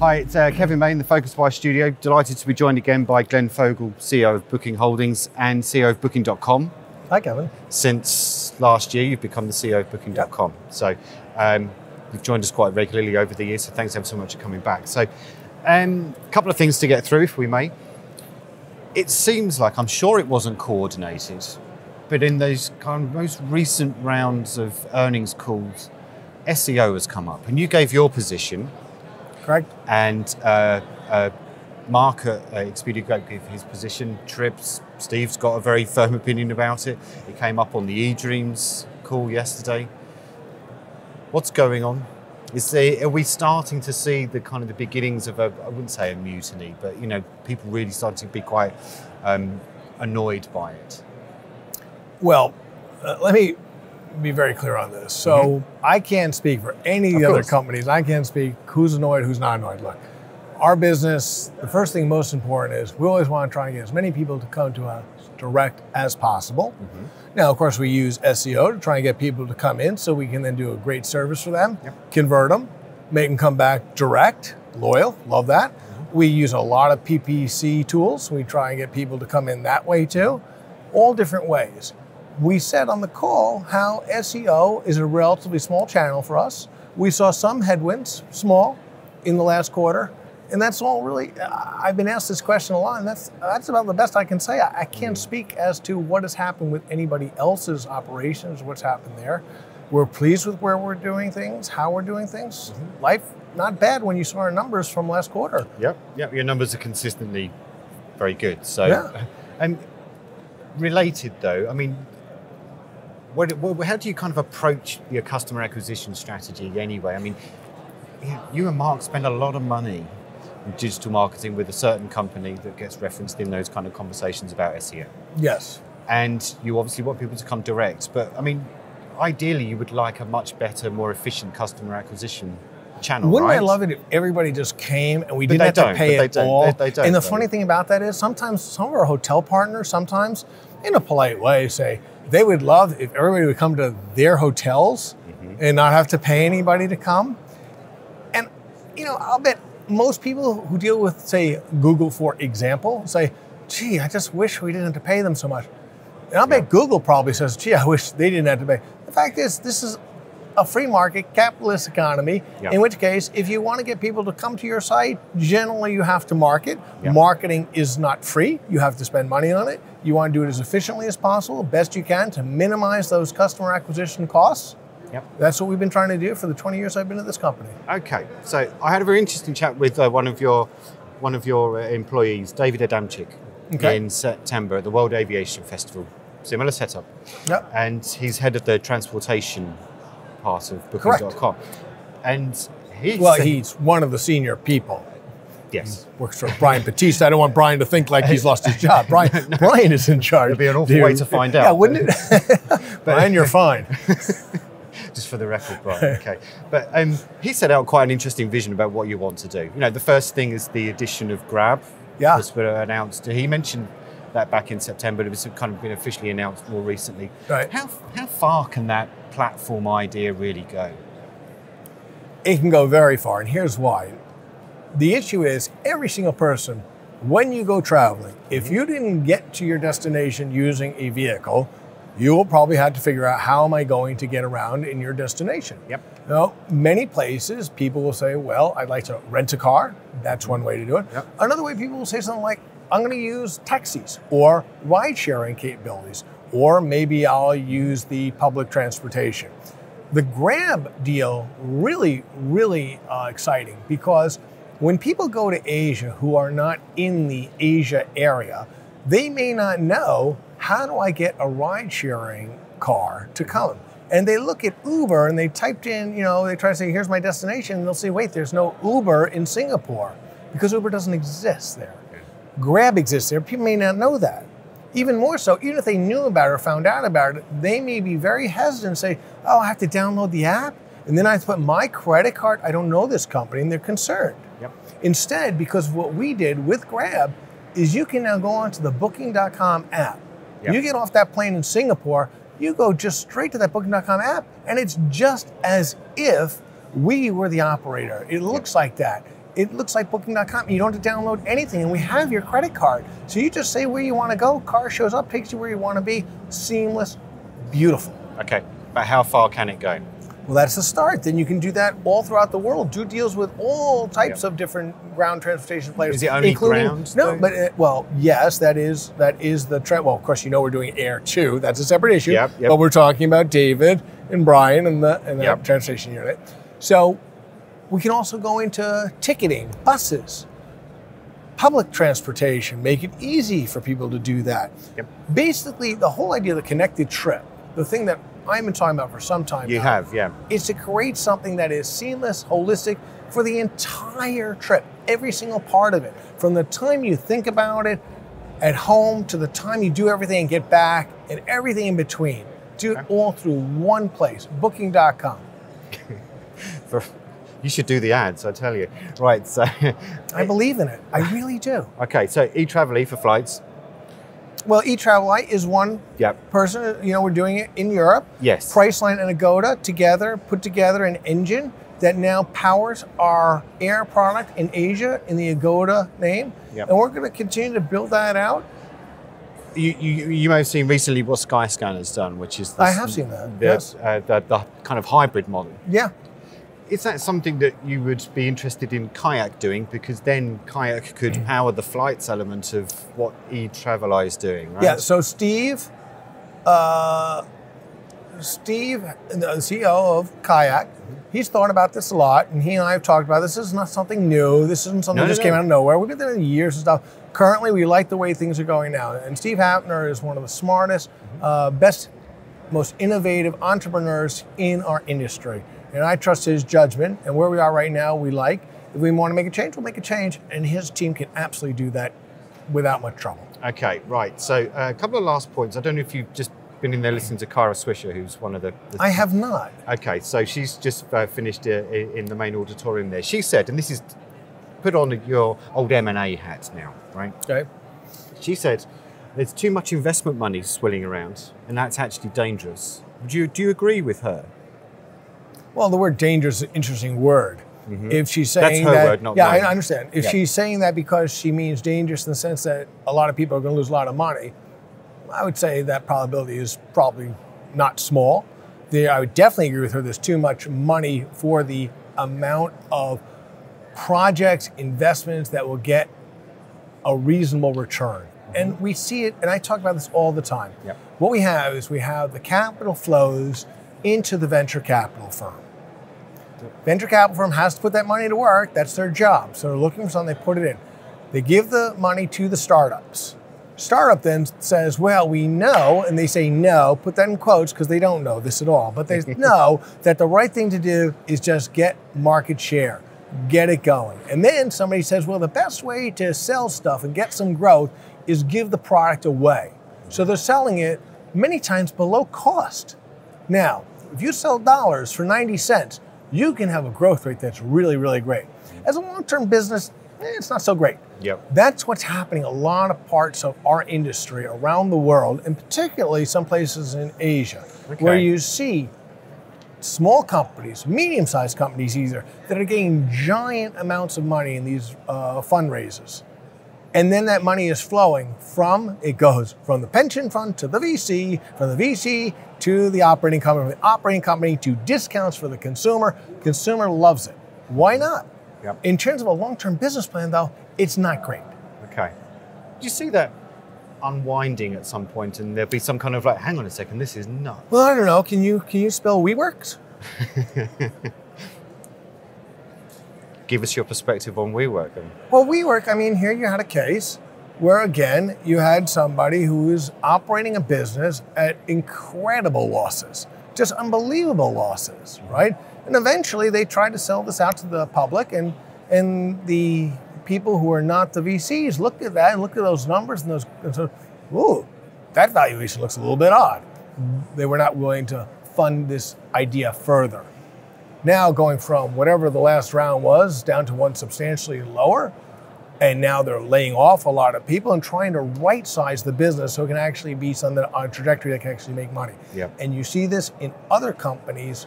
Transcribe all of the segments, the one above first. Hi, it's Kevin May in the PhocusWire studio. Delighted to be joined again by Glenn Fogel, CEO of Booking Holdings and CEO of Booking.com. Hi, Kevin. Since last year, you've become the CEO of Booking.com. Yep. So you've joined us quite regularly over the years, so thanks ever so much for coming back. So a couple of things to get through, if we may. It seems like, I'm sure it wasn't coordinated, but in those kind of most recent rounds of earnings calls, SEO has come up, and you gave your position. Correct. And Mark at Expedia Group gave his position. Trips, Steve's got a very firm opinion about it. It came up on the eDreams call yesterday. What's going on? Are we starting to see the kind of the beginnings of a, I wouldn't say a mutiny, but you know, people really starting to be quite annoyed by it? Well, let me be very clear on this. So I can't speak for any of the other companies. I can't speak who's annoyed, who's not annoyed. Look, our business, the first thing most important is we always want to try and get as many people to come to us direct as possible. Now, of course, we use SEO to try and get people to come in so we can then do a great service for them, convert them, make them come back direct, loyal, love that. We use a lot of PPC tools. We try and get people to come in that way too, all different ways. We said on the call how SEO is a relatively small channel for us. We saw some headwinds, small, in the last quarter. And that's all really, I've been asked this question a lot, and that's about the best I can say. I can't speak as to what has happened with anybody else's operations, what's happened there. We're pleased with where we're doing things, how we're doing things. Life, not bad when you saw our numbers from last quarter. Yep, your numbers are consistently very good. So, and related though, I mean, how do you kind of approach your customer acquisition strategy anyway? I mean, you and Mark spend a lot of money in digital marketing with a certain company that gets referenced in those kind of conversations about SEO. Yes. And you obviously want people to come direct, but I mean, ideally you would like a much better, more efficient customer acquisition channel, right? Wouldn't I love it if everybody just came and we didn't have to pay at all? And the funny thing about that is sometimes some of our hotel partners sometimes, in a polite way, say, they would love if everybody would come to their hotels and not have to pay anybody to come. And, you know, I'll bet most people who deal with, say, Google, for example, say, gee, I just wish we didn't have to pay them so much. And I'll bet Google probably says, gee, I wish they didn't have to pay. The fact is, this is a free market, capitalist economy, in which case, if you want to get people to come to your site, generally you have to market. Marketing is not free. You have to spend money on it. You want to do it as efficiently as possible, best you can, to minimize those customer acquisition costs. That's what we've been trying to do for the 20 years I've been at this company. Okay, so I had a very interesting chat with one of your employees, David Adamczyk, in September at the World Aviation Festival. Similar setup. And he's head of the transportation part of Booking.com. And he's one of the senior people. Yes. Works for Brian Patisse. I don't want Brian to think like he's lost his job. Brian, Brian is in charge. It'd be an awful way to find out. Yeah, wouldn't it? Brian, you're fine. Just for the record, Brian. Okay. But he set out quite an interesting vision about what you want to do. You know, the first thing is the addition of Grab. That's been announced. He mentioned that back in September. It was kind of been officially announced more recently. How far can that platform idea really go? It can go very far, and here's why. The issue is every single person, when you go traveling, if you didn't get to your destination using a vehicle, you will probably have to figure out how am I going to get around in your destination. Now, many places people will say, well, I'd like to rent a car. That's one way to do it. Another way people will say something like, I'm going to use taxis or ride-sharing capabilities, or maybe I'll use the public transportation. The Grab deal, really, really exciting, because when people go to Asia who are not in the Asia area, they may not know, how do I get a ride-sharing car to come? And they look at Uber and they typed in, you know, they try to say, here's my destination, and they'll say, wait, there's no Uber in Singapore, because Uber doesn't exist there. Grab exists there, people may not know that. Even more so, even if they knew about it or found out about it, they may be very hesitant and say, oh, I have to download the app, and then I have to put my credit card, I don't know this company, and they're concerned. Instead, because what we did with Grab is you can now go onto the Booking.com app. You get off that plane in Singapore, you go just straight to that Booking.com app, and it's just as if we were the operator. It looks like that. it looks like Booking.com. You don't have to download anything, and we have your credit card. So you just say where you want to go, car shows up, picks you where you want to be. Seamless, beautiful. Okay, but how far can it go? Well, that's the start. Then you can do that all throughout the world. Do deals with all types of different ground transportation players. Is it only ground? No, but well, yes, that is the trend. Well, of course, you know we're doing air too. That's a separate issue. Yep. But we're talking about David and Brian and the transportation unit. So we can also go into ticketing, buses, public transportation. Make it easy for people to do that. Yep. Basically, the whole idea of the connected trip, the thing that I've been talking about for some time now. You have, yeah. It's to create something that is seamless, holistic for the entire trip, every single part of it. From the time you think about it at home to the time you do everything and get back and everything in between. Do it all through one place, Booking.com. You should do the ads, I tell you. Right, so. I believe in it, I really do. Okay, so eTravelly for flights. Well, eTravelly is one person. You know, we're doing it in Europe. Yes. Priceline and Agoda together put together an engine that now powers our air product in Asia in the Agoda name. Yep. And we're going to continue to build that out. You may have seen recently what Skyscanner's done, which is this, I have seen that. The kind of hybrid model. Yeah. Is that something that you would be interested in Kayak doing? Because then Kayak could power the flights element of what eTravelly is doing, right? Yeah, so Steve, the CEO of Kayak, he's thought about this a lot, and he and I have talked about this. This is not something new. This isn't something that just came out of nowhere. We've been there in years and stuff. Currently, we like the way things are going now. And Steve Hafner is one of the smartest, best, most innovative entrepreneurs in our industry. And I trust his judgment, and where we are right now, we like. If we want to make a change, we'll make a change, and his team can absolutely do that without much trouble. Okay, right, so a couple of last points. I don't know if you've just been in there listening to Kara Swisher, who's one of the I have not. Okay, so she's just finished in the main auditorium there. She said, and this is, put on your old M&A hat now, right? Okay. She said, there's too much investment money swilling around, and that's actually dangerous. Do you agree with her? Well, the word dangerous is an interesting word. Mm-hmm. If she's saying that's her word, not mine. Yeah, I understand. If she's saying that because she means dangerous in the sense that a lot of people are going to lose a lot of money, I would say that probability is probably not small. I would definitely agree with her. There's too much money for the amount of projects, investments that will get a reasonable return. Mm-hmm. And we see it, and I talk about this all the time. Yep. What we have is we have the capital flows into the venture capital firm. Venture capital firm has to put that money to work. That's their job. So they're looking for something, they put it in. They give the money to the startups. Startup then says, well, we know, and they say no, put that in quotes because they don't know this at all, but they know that the right thing to do is just get market share, get it going. And then somebody says, well, the best way to sell stuff and get some growth is give the product away. So they're selling it many times below cost. Now, if you sell dollars for 90 cents, you can have a growth rate that's really, really great. As a long-term business, it's not so great. Yep. That's what's happening a lot of parts of our industry around the world, and particularly some places in Asia, where you see small companies, medium-sized companies either, that are getting giant amounts of money in these fundraisers. And then that money is flowing from, it goes from the pension fund to the VC, from the VC to the operating company, from the operating company to discounts for the consumer. Consumer loves it. Why not? Yep. In terms of a long-term business plan, though, it's not great. Okay. Do you see that unwinding at some point, and there'll be some kind of like, hang on a second, this is nuts? Well, I don't know. Can you spell WeWorks? Give us your perspective on WeWork then. Well, WeWork, I mean, here you had a case where, again, you had somebody who is operating a business at incredible losses, just unbelievable losses, right? And eventually they tried to sell this out to the public, and the people who are not the VCs looked at that and looked at those numbers and said, ooh, that valuation looks a little bit odd. They were not willing to fund this idea further. Now going from whatever the last round was down to one substantially lower, and now they're laying off a lot of people and trying to right size the business so it can actually be something on a trajectory that can actually make money. Yep. And you see this in other companies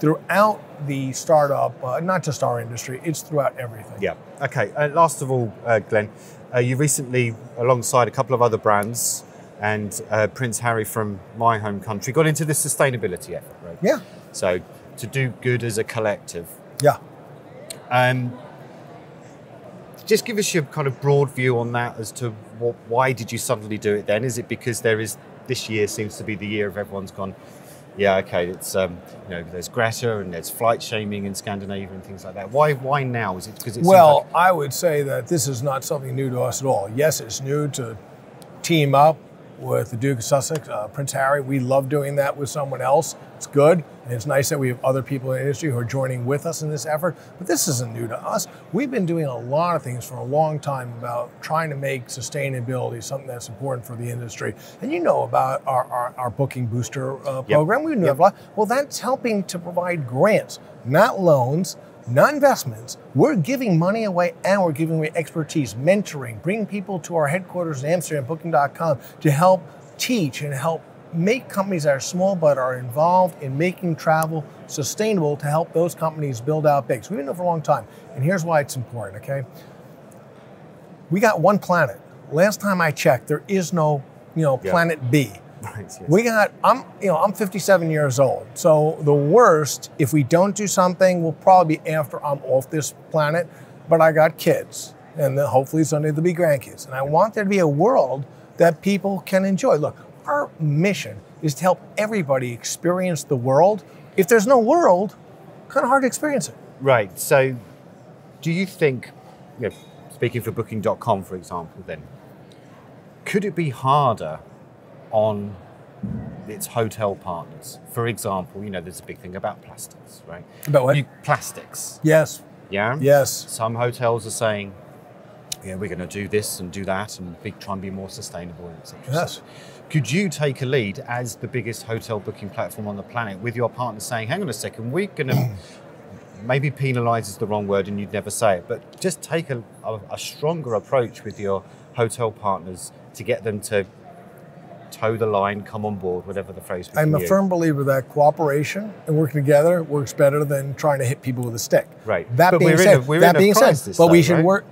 throughout the startup, not just our industry, it's throughout everything. Yeah, okay. Last of all, Glenn, you recently, alongside a couple of other brands and Prince Harry from my home country, got into this sustainability effort, right? Yeah. So to do good as a collective. Yeah. Just give us your kind of broad view on that as to what, why did you suddenly do it then? Is it because there is, this year seems to be the year of everyone's gone, yeah, okay, it's, you know, there's Greta and there's flight shaming in Scandinavia and things like that. Why now? Is it because it's... Well, like I would say that this is not something new to us at all. Yes, it's new to team up with the Duke of Sussex, Prince Harry. We love doing that with someone else. It's good, and it's nice that we have other people in the industry who are joining with us in this effort, but this isn't new to us. We've been doing a lot of things for a long time about trying to make sustainability something that's important for the industry. And you know about our Booking Booster program. Yep. We know a lot. Well, that's helping to provide grants, not loans, not investments. We're giving money away, and we're giving away expertise, mentoring, bringing people to our headquarters in Amsterdam, Booking.com, to help teach and help make companies that are small but are involved in making travel sustainable to help those companies build out big. So we've been doing it for a long time, and here's why it's important, okay? We got one planet. Last time I checked, there is no, you know, planet B. Right, yes. We got, I'm 57 years old. So the worst, if we don't do something, will probably be after I'm off this planet, but I got kids, and then hopefully someday there'll be grandkids. And I want there to be a world that people can enjoy. Look, our mission is to help everybody experience the world. If there's no world, kind of hard to experience it. Right, so do you think, you know, speaking for Booking.com, for example, then, could it be harder on its hotel partners? For example, you know, there's a big thing about plastics, right? About what? Plastics. Yes. Yeah? Yes. Some hotels are saying, yeah, we're going to do this and do that and try and be more sustainable, and et cetera. Yes. Could you take a lead as the biggest hotel booking platform on the planet with your partner saying, hang on a second, we're going to, maybe penalize is the wrong word and you'd never say it, but just take a stronger approach with your hotel partners to get them to toe the line, come on board, whatever the phrase. I'm a firm believer that cooperation and working together works better than trying to hit people with a stick. Right. That being said, but we should work.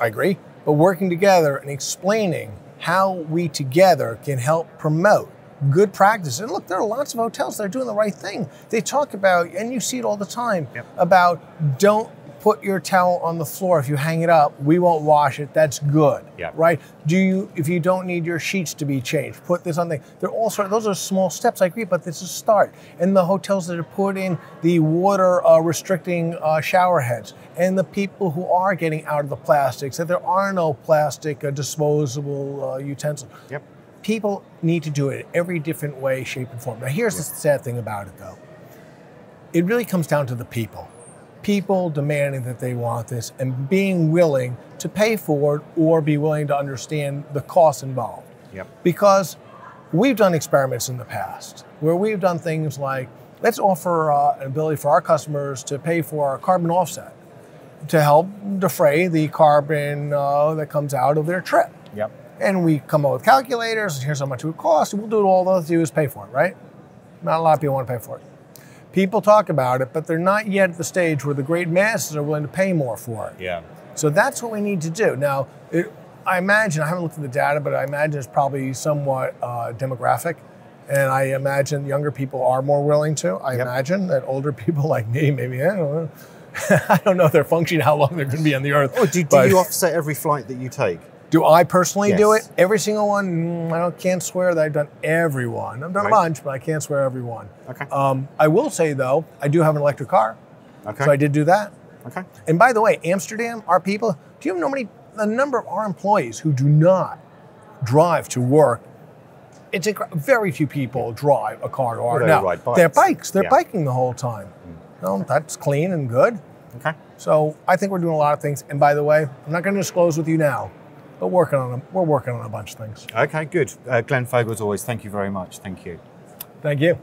I agree. But working together and explaining how we together can help promote good practice. And look, there are lots of hotels that are doing the right thing. They talk about, and you see it all the time, about don't put your towel on the floor. If you hang it up, we won't wash it. That's good, right? If you don't need your sheets to be changed, put this on there. They're all sort of, those are small steps, I agree, but this is a start. And the hotels that are putting the water restricting shower heads, and the people who are getting out of the plastics, that there are no plastic disposable utensils. Yep. People need to do it in every different way, shape, and form. Now, here's the sad thing about it, though. It really comes down to the people. People demanding that they want this and being willing to pay for it or be willing to understand the costs involved. Yep. Because we've done experiments in the past where we've done things like, let's offer an ability for our customers to pay for a carbon offset to help defray the carbon that comes out of their trip. Yep. And we come up with calculators, and here's how much it would cost, and we'll do it all they do is pay for it, right? Not a lot of people want to pay for it. People talk about it, but they're not yet at the stage where the great masses are willing to pay more for it. Yeah. So that's what we need to do. Now, I imagine, I haven't looked at the data, but I imagine it's probably somewhat demographic. And I imagine younger people are more willing to. I imagine that older people like me, maybe, I don't know. I don't know if they're functioning, how long they're going to be on the earth. Oh, do you offset every flight that you take? Do I personally do it? Every single one? I can't swear that I've done every one. I've done a bunch, but I can't swear every one. Okay. I will say, though, I do have an electric car. Okay. So I did do that. Okay. And by the way, Amsterdam, our people, do you know the number of our employees who do not drive to work? It's very few people drive a car to work. Now, ride bikes. They're bikes. They're biking the whole time. No, that's clean and good. Okay. So I think we're doing a lot of things. And by the way, I'm not going to disclose with you now. But working on them. We're working on a bunch of things. Okay, good. Glenn Fogel, as always, thank you very much. Thank you. Thank you.